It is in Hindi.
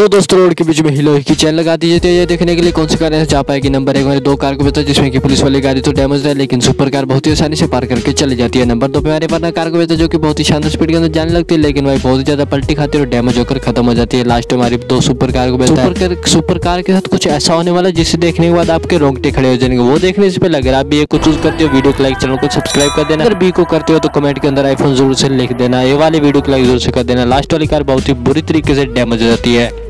तो दोस्तों रोड के बीच में हीलो की चैन लगा दीजिए। तो ये देखने के लिए कौन सी कार यहाँ जा पाएगी। नंबर एक हमारे दो कार को बेहतर जिसमें कि पुलिस वाली गाड़ी तो डैमेज है लेकिन सुपर कार बहुत ही आसानी से पार करके चली जाती है। नंबर दो पे हमारे पास कार को बेहतर जो कि बहुत ही शानदार स्पीड के अंदर जाने लगती है लेकिन भाई बहुत ही ज्यादा पलटी खाती है और डैमेज होकर खत्म हो जाती है। लास्ट हमारी दो सुपर कार को बेहतर सुपर कार के साथ कुछ ऐसा होने वाला है जिसे देखने के बाद आपके रोंगटे खड़े हो जाएंगे। वो देखने से पहले अगर आप भी ये कुछ चूज करते हो वीडियो को लाइक चैनल को सब्सक्राइब कर देना। अगर बी को करते हो तो कमेंट के अंदर आईफोन जरूर से लिख देना। ये वाली वीडियो को लाइक जरूर से कर देना। लास्ट वाली कार बहुत ही बुरी तरीके से डैमेज हो जाती है।